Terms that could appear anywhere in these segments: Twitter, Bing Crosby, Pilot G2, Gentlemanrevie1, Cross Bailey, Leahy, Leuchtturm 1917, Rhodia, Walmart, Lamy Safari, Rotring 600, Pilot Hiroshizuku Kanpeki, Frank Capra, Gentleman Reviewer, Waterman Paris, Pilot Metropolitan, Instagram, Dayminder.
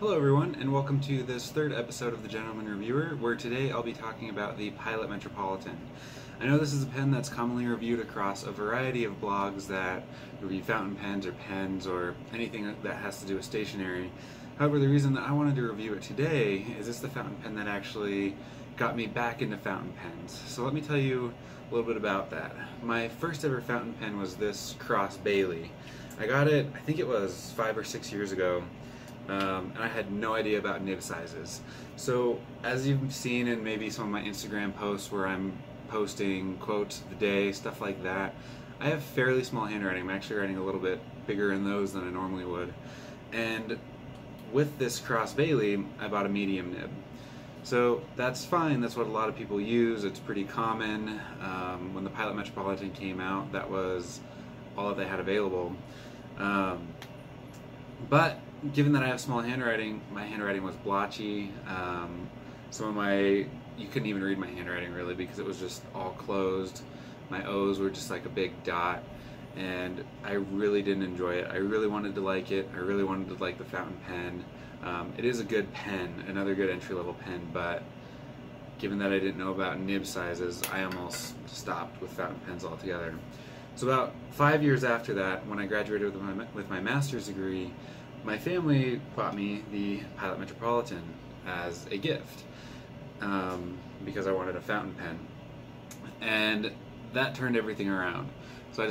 Hello everyone, and welcome to this third episode of the Gentleman Reviewer, where today I'll be talking about the Pilot Metropolitan. I know this is a pen that's commonly reviewed across a variety of blogs that review fountain pens or anything that has to do with stationery. However, the reason that I wanted to review it today is it's the fountain pen that actually got me back into fountain pens. So let me tell you a little bit about that. My first ever fountain pen was this Cross Bailey. I got it, I think it was 5 or 6 years ago. And I had no idea about nib sizes. So as you've seen in maybe some of my Instagram posts where I'm posting quotes of the day, stuff like that, I have fairly small handwriting. I'm actually writing a little bit bigger in those than I normally would. And with this Cross Bailey, I bought a medium nib. So that's fine, that's what a lot of people use, it's pretty common. When the Pilot Metropolitan came out, that was all that they had available. But given that I have small handwriting, my handwriting was blotchy. You couldn't even read my handwriting really because it was just all closed. My O's were just like a big dot, and I really didn't enjoy it. I really wanted to like it. I really wanted to like the fountain pen. It is a good pen, another good entry-level pen, but given that I didn't know about nib sizes, I almost stopped with fountain pens altogether. So about 5 years after that, when I graduated with my master's degree, my family bought me the Pilot Metropolitan as a gift because I wanted a fountain pen, and that turned everything around. So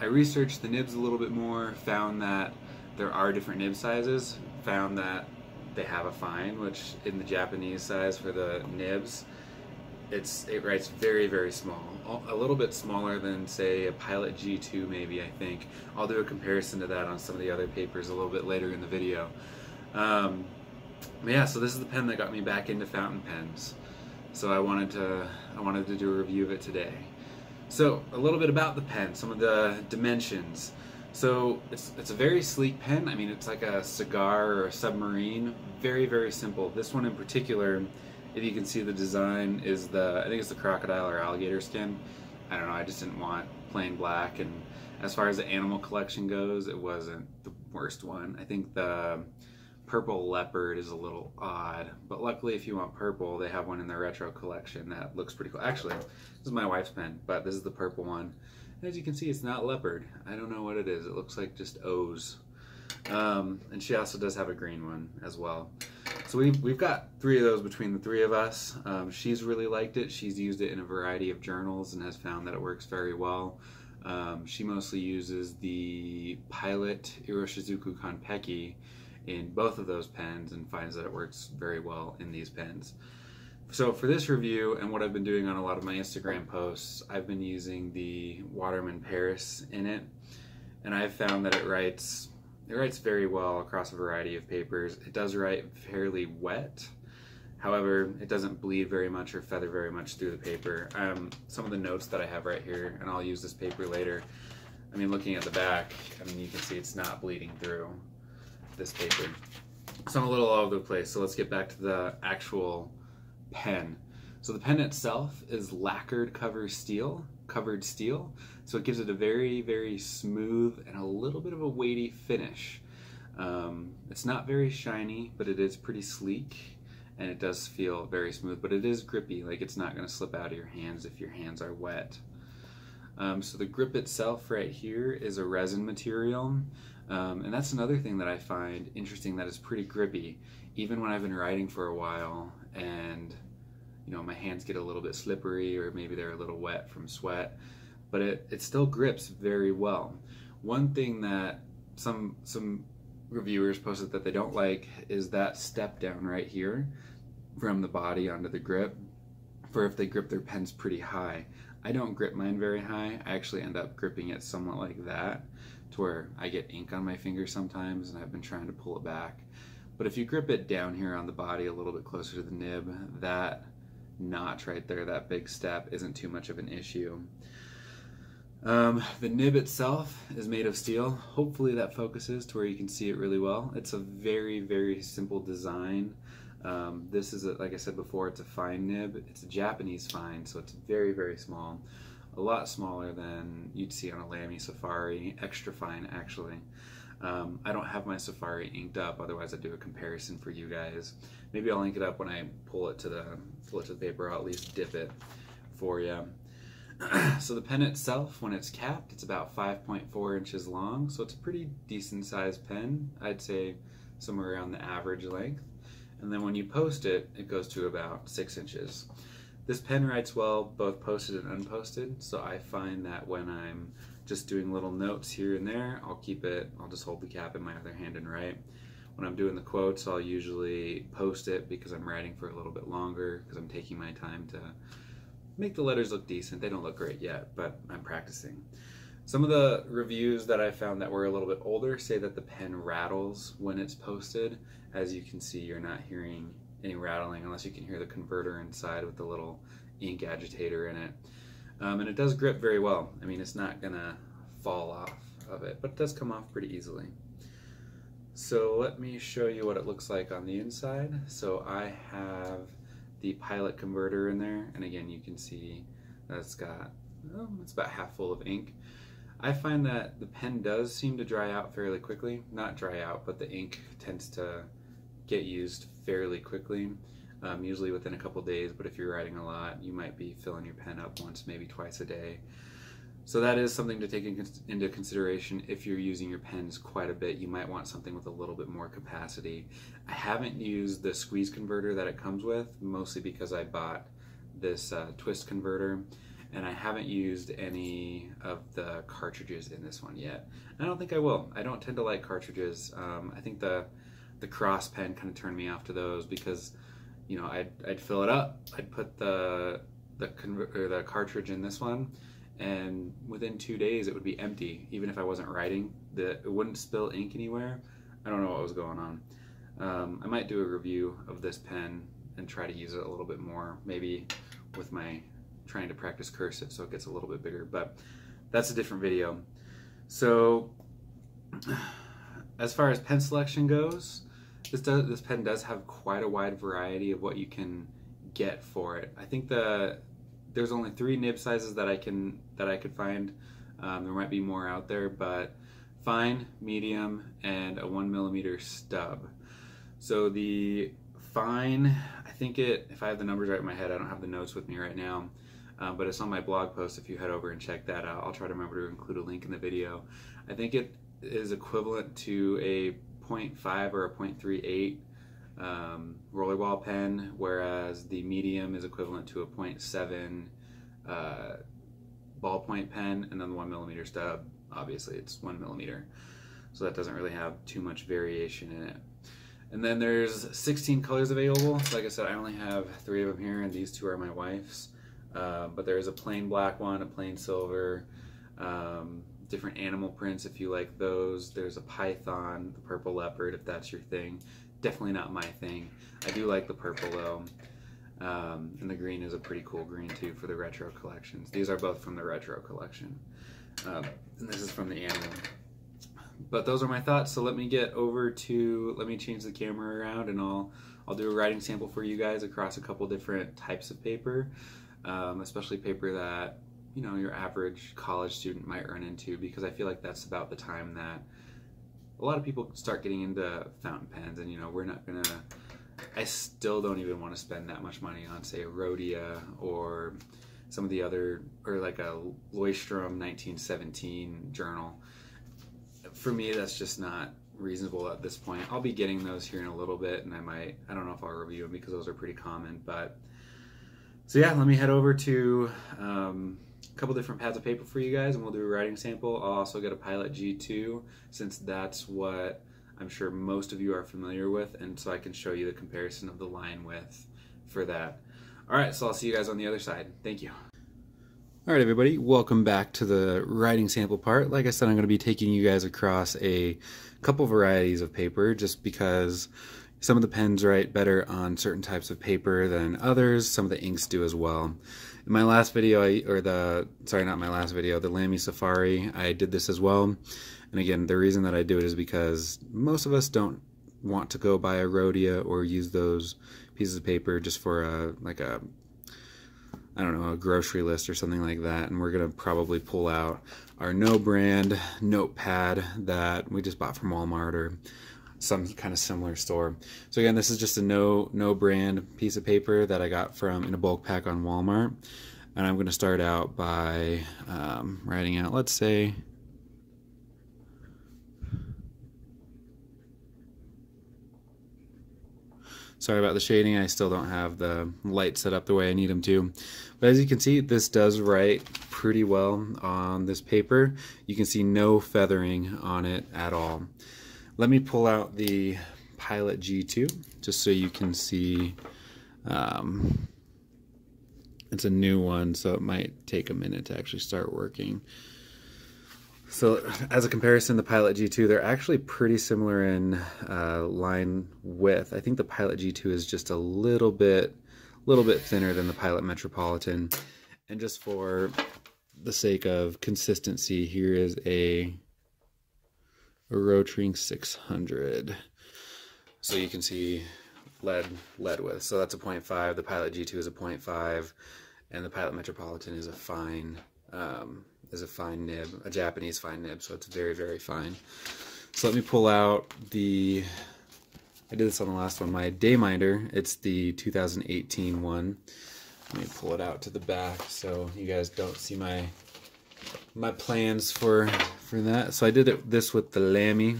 I researched the nibs a little bit more, found that there are different nib sizes, found that they have a fine, which in the Japanese size for the nibs, it writes very, very small. A little bit smaller than, say, a Pilot G2 maybe, I think. I'll do a comparison to that on some of the other papers a little bit later in the video. Yeah, so this is the pen that got me back into fountain pens. So I wanted to do a review of it today. So a little bit about the pen, some of the dimensions. So it's a very sleek pen. I mean, it's like a cigar or a submarine. Very, very simple. This one in particular, if you can see the design, is I think it's the crocodile or alligator skin. I don't know, I just didn't want plain black, and as far as the animal collection goes, it wasn't the worst one. I think the purple leopard is a little odd, but luckily if you want purple, they have one in their retro collection that looks pretty cool. Actually, this is my wife's pen, but this is the purple one. And as you can see, it's not leopard. I don't know what it is. It looks like just O's. And she also does have a green one as well. So we've got three of those between the three of us. She's really liked it. She's used it in a variety of journals and has found that it works very well. She mostly uses the Pilot Hiroshizuku Kanpeki in both of those pens and finds that it works very well in these pens. So for this review and what I've been doing on a lot of my Instagram posts, I've been using the Waterman Paris in it, and I've found that it writes very well across a variety of papers. It does write fairly wet. However, it doesn't bleed very much or feather very much through the paper. Some of the notes that I have right here, and I'll use this paper later. I mean, looking at the back, I mean, you can see it's not bleeding through this paper. So I'm a little all over the place, so let's get back to the actual pen. So the pen itself is lacquered covered steel, so it gives it a very, very smooth and a little bit of a weighty finish. It's not very shiny, but it is pretty sleek, and it does feel very smooth, but it is grippy, like it's not going to slip out of your hands if your hands are wet. So the grip itself right here is a resin material, and that's another thing that I find interesting, that is pretty grippy. Even when I've been writing for a while and you know, my hands get a little bit slippery, or maybe they're a little wet from sweat, but it still grips very well. One thing that some reviewers posted that they don't like is that step down right here from the body onto the grip, for if they grip their pens pretty high. I don't grip mine very high. I actually end up gripping it somewhat like that, to where I get ink on my finger sometimes, and I've been trying to pull it back. But if you grip it down here on the body a little bit closer to the nib, that notch right there, that big step, isn't too much of an issue. The nib itself is made of steel. Hopefully that focuses to where you can see it really well. It's a very, very simple design. This is, like I said before, it's a fine nib. It's a Japanese fine, so it's very, very small. A lot smaller than you'd see on a Lamy Safari. Extra fine, actually. I don't have my Safari inked up, otherwise I'd do a comparison for you guys. Maybe I'll ink it up when I pull it to the paper, or I'll at least dip it for you. So the pen itself, when it's capped, it's about 5.4 inches long, so it's a pretty decent sized pen. I'd say somewhere around the average length. And then when you post it, it goes to about 6 inches. This pen writes well, both posted and unposted, so I find that when I'm just doing little notes here and there, I'll keep it, I'll just hold the cap in my other hand and write. When I'm doing the quotes, I'll usually post it because I'm writing for a little bit longer, because I'm taking my time to make the letters look decent. They don't look great yet, but I'm practicing. Some of the reviews that I found that were a little bit older say that the pen rattles when it's posted. As you can see, you're not hearing any rattling unless you can hear the converter inside with the little ink agitator in it. And it does grip very well. I mean, it's not gonna fall off of it, but it does come off pretty easily. So let me show you what it looks like on the inside. So I have the Pilot converter in there, and again you can see that it's got, oh, it's about half full of ink. I find that the pen does seem to dry out fairly quickly. Not dry out, but the ink tends to get used fairly quickly, usually within a couple days, but if you're writing a lot, you might be filling your pen up once, maybe twice a day. So that is something to take into consideration. If you're using your pens quite a bit, you might want something with a little bit more capacity. I haven't used the squeeze converter that it comes with, mostly because I bought this twist converter, and I haven't used any of the cartridges in this one yet. I don't think I will. I don't tend to like cartridges. I think the cross pen kind of turned me off to those because, you know, I'd fill it up, I'd put the cartridge in this one, and within 2 days it would be empty. Even if I wasn't writing, it wouldn't spill ink anywhere. I don't know what was going on. I might do a review of this pen and try to use it a little bit more, maybe with my trying to practice cursive so it gets a little bit bigger, but that's a different video. So as far as pen selection goes, this pen does have quite a wide variety of what you can get for it. I think there's only 3 nib sizes that I could find. There might be more out there, but fine, medium, and a 1mm stub. So the fine, I think if I have the numbers right in my head, I don't have the notes with me right now, but it's on my blog post. If you head over and check that out, I'll try to remember to include a link in the video. I think it is equivalent to a 0.5 or a 0.38 rollerball pen, whereas the medium is equivalent to a 0.7 ballpoint pen, and then the 1mm stub, obviously it's 1mm, so that doesn't really have too much variation in it. And then there's 16 colors available. So like I said, I only have 3 of them here, and these 2 are my wife's, but there is a plain black one, a plain silver, different animal prints if you like those. There's a python, the purple leopard if that's your thing. Definitely not my thing. I do like the purple though, and the green is a pretty cool green too for the retro collections. These are both from the retro collection, and this is from the animal. But those are my thoughts, so let me change the camera around, and I'll do a writing sample for you guys across a couple different types of paper, especially paper that, you know, your average college student might run into, because I feel like that's about the time that a lot of people start getting into fountain pens. And, you know, I still don't even want to spend that much money on, say, a Rhodia or some of the other, or like a Leuchtturm 1917 journal. For me, that's just not reasonable at this point. I'll be getting those here in a little bit, and I don't know if I'll review them because those are pretty common, but so yeah, let me head over to, couple different pads of paper for you guys, and we'll do a writing sample. I'll also get a Pilot G2, since that's what I'm sure most of you are familiar with, and so I can show you the comparison of the line width for that. All right, so I'll see you guys on the other side. Thank you. All right, everybody, welcome back to the writing sample part. Like I said, I'm going to be taking you guys across a couple varieties of paper, just because some of the pens write better on certain types of paper than others. Some of the inks do as well. In my last video, the Lamy Safari, I did this as well. And again, the reason that I do it is because most of us don't want to go buy a Rhodia or use those pieces of paper just for a, like a, I don't know, a grocery list or something like that, and we're going to probably pull out our no-brand notepad that we just bought from Walmart or some kind of similar store. So again, this is just a no-brand piece of paper that I got from in a bulk pack on Walmart, and I'm going to start out by writing out, let's say, sorry about the shading, I still don't have the lights set up the way I need them to. But as you can see, this does write pretty well on this paper. You can see no feathering on it at all. Let me pull out the Pilot G2 just so you can see. It's a new one, so it might take a minute to actually start working. So as a comparison, the Pilot G2, they're actually pretty similar in line width. I think the Pilot G2 is just a little bit thinner than the Pilot Metropolitan. And just for the sake of consistency, here is a Rotring 600. So you can see lead width. So that's a 0.5. The Pilot G2 is a 0.5, and the Pilot Metropolitan is a fine. Is a fine nib, a Japanese fine nib, so it's very, very fine. So let me pull out the, I did this on the last one, my Dayminder. It's the 2018 one. Let me pull it out to the back so you guys don't see my plans for that. So I did this with the Lamy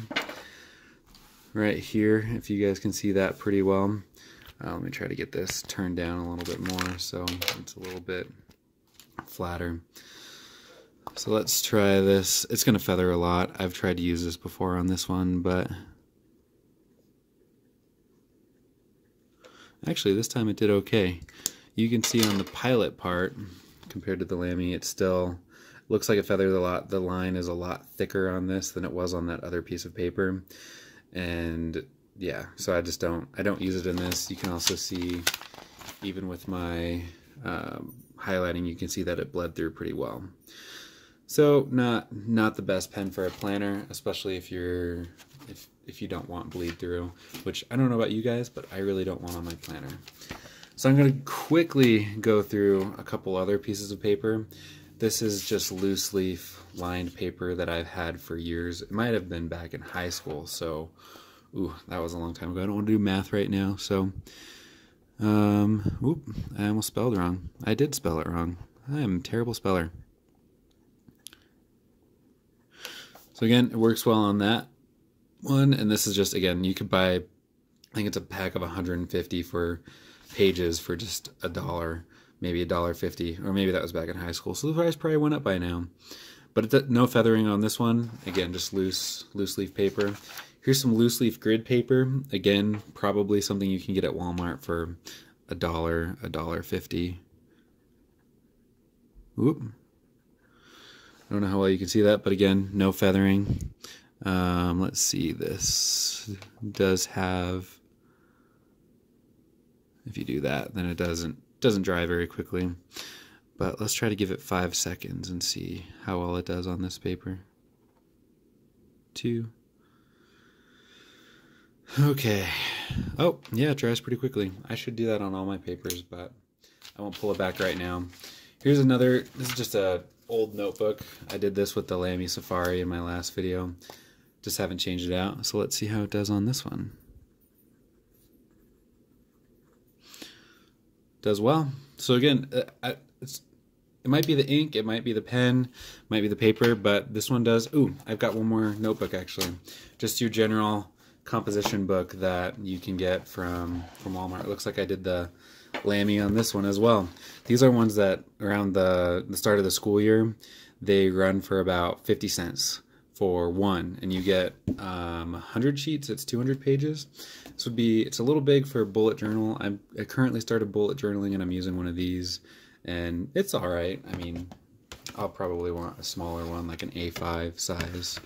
right here, if you guys can see that pretty well. Let me try to get this turned down a little bit more so it's a little bit flatter. So let's try this. It's going to feather a lot. I've tried to use this before on this one, but actually this time it did okay. You can see on the Pilot part, compared to the Lamy, it still looks like it feathers a lot. The line is a lot thicker on this than it was on that other piece of paper. And yeah, so I don't use it in this. You can also see, even with my highlighting, you can see that it bled through pretty well. So not the best pen for a planner, especially if you're if you don't want bleed through, which I don't know about you guys, but I really don't want on my planner. So I'm going to quickly go through a couple other pieces of paper. This is just loose leaf lined paper that I've had for years. It might have been back in high school, so ooh, that was a long time ago. I don't want to do math right now, so oop, I almost spelled wrong. I did spell it wrong. I am a terrible speller. So again, it works well on that one, and this is just, again, you could buy, I think it's a pack of 150 for pages for just $1, maybe $1.50, or maybe that was back in high school, so the price probably went up by now. But no feathering on this one, again, just loose leaf paper. Here's some loose leaf grid paper, again, probably something you can get at Walmart for $1, $1.50. Oop. I don't know how well you can see that, but again, no feathering. Let's see, this does have, if you do that, then it doesn't dry very quickly. But let's try to give it 5 seconds and see how well it does on this paper. 2. Okay. Oh, yeah, it dries pretty quickly. I should do that on all my papers, but I won't pull it back right now. Here's another, this is just a old notebook. I did this with the Lamy Safari in my last video. Just haven't changed it out. So let's see how it does on this one. Does well. So again, it might be the ink, it might be the pen, might be the paper, but this one does. Ooh, I've got one more notebook actually. Just your general composition book that you can get from Walmart. It looks like I did the Lamy on this one as well. These are ones that around the start of the school year, they run for about 50 cents for one, and you get 100 sheets. It's 200 pages. This would be, it's a little big for a bullet journal. I currently started bullet journaling, and I'm using one of these, and it's all right. I mean, I'll probably want a smaller one, like an A5 size.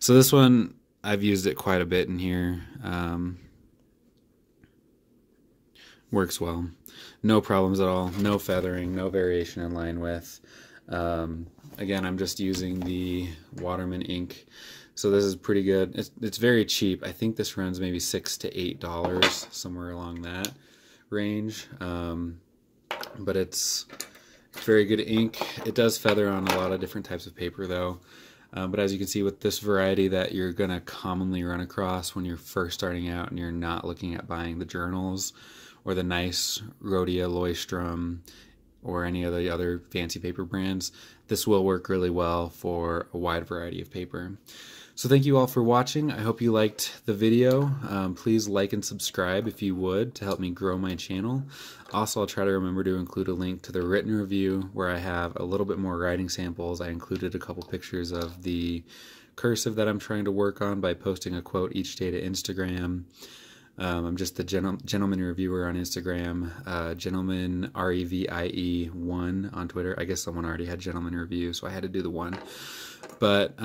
So this one, I've used it quite a bit in here. Works well, no problems at all, no feathering, no variation in line width. Again, I'm just using the Waterman ink, so this is pretty good. It's very cheap. I think this runs maybe $6 to $8, somewhere along that range. But it's It's very good ink. It does feather on a lot of different types of paper though. But as you can see with this variety that you're going to commonly run across when you're first starting out and you're not looking at buying the journals or the nice Rhodia, Leuchtturm, or any of the other fancy paper brands, this will work really well for a wide variety of paper. So thank you all for watching. I hope you liked the video. Please like and subscribe if you would to help me grow my channel. Also, I'll try to remember to include a link to the written review where I have a little bit more writing samples. I included a couple pictures of the cursive that I'm trying to work on by posting a quote each day to Instagram. I'm just the Gentleman Reviewer on Instagram, Gentleman REVIE1 on Twitter. I guess someone already had Gentleman Review, so I had to do the one. But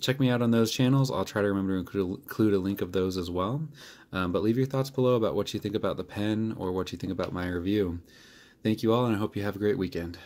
check me out on those channels. I'll try to remember to include a link of those as well. But leave your thoughts below about what you think about the pen or what you think about my review. Thank you all, and I hope you have a great weekend.